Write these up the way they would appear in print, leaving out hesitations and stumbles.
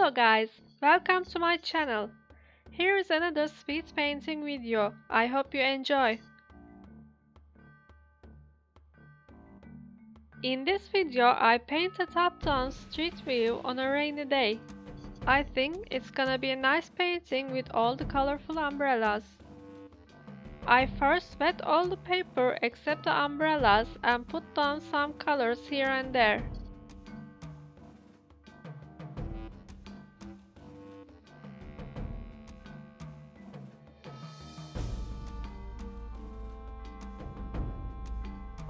Hello guys, welcome to my channel. Here is another speed painting video. I hope you enjoy. In this video I painted top-down street view on a rainy day. I think it's gonna be a nice painting with all the colorful umbrellas. I first wet all the paper except the umbrellas and put down some colors here and there.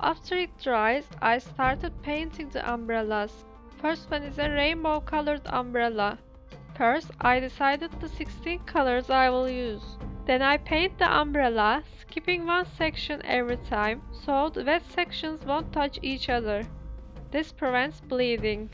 After it dries, I started painting the umbrellas. First one is a rainbow colored umbrella. First, I decided the 16 colors I will use. Then I paint the umbrella, skipping one section every time, so the wet sections won't touch each other. This prevents bleeding.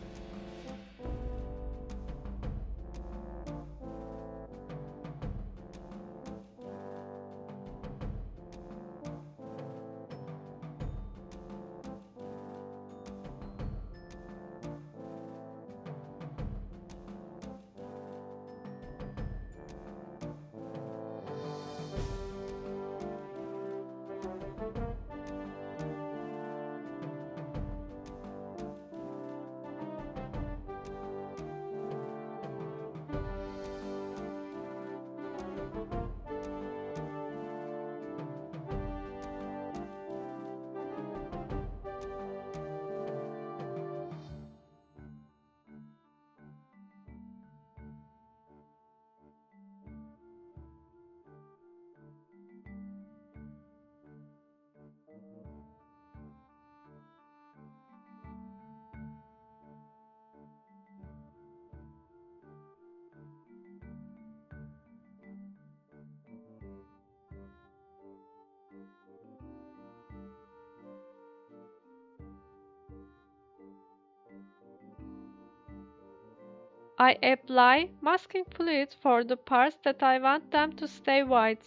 I apply masking fluid for the parts that I want them to stay white.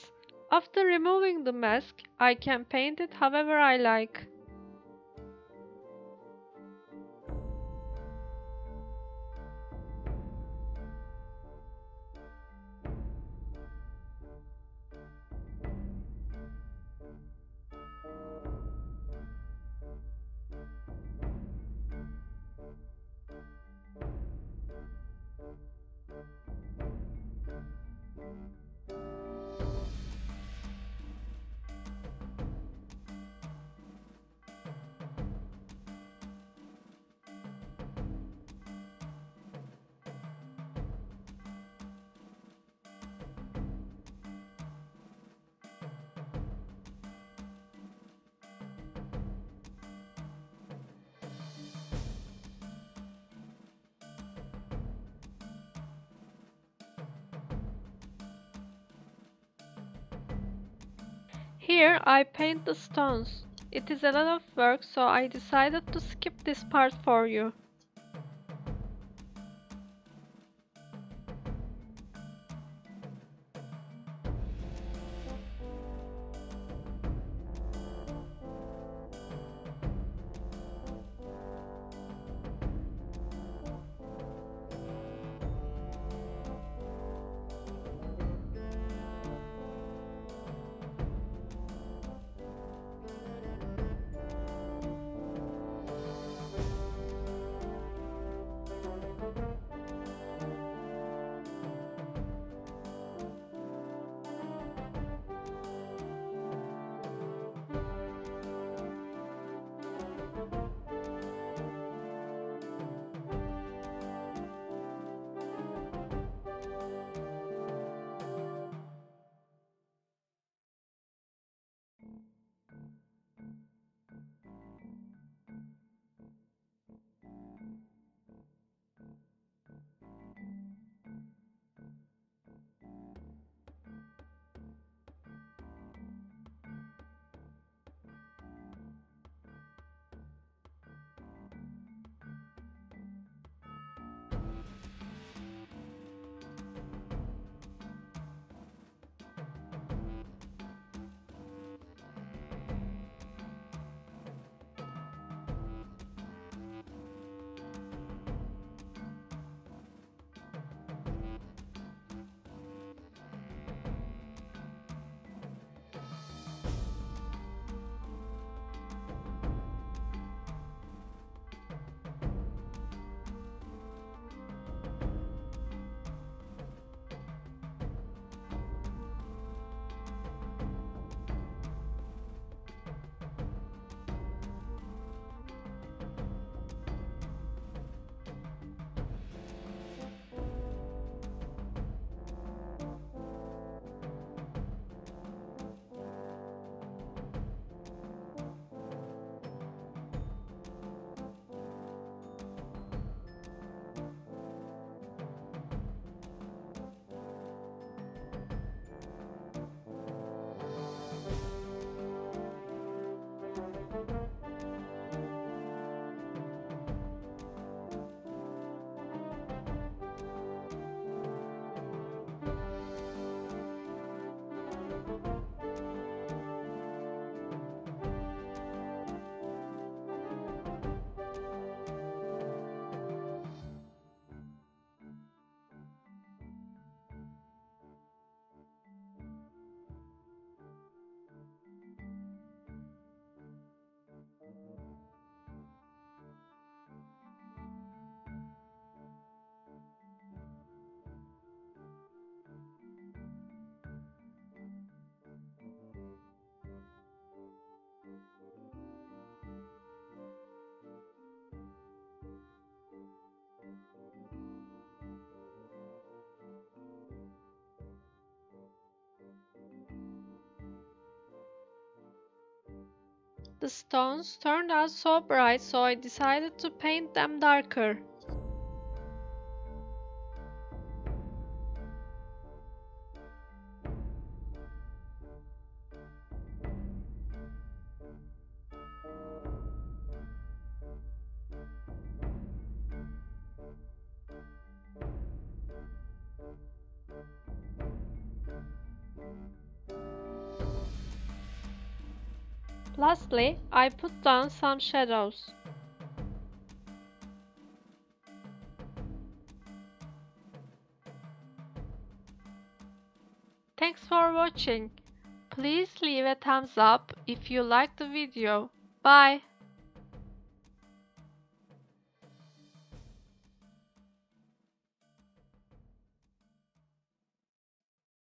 After removing the mask, I can paint it however I like. Here I paint the stones. It is a lot of work, so I decided to skip this part for you. The stones turned out so bright, so I decided to paint them darker. Lastly, I put down some shadows. Thanks for watching. Please leave a thumbs up if you liked the video. Bye.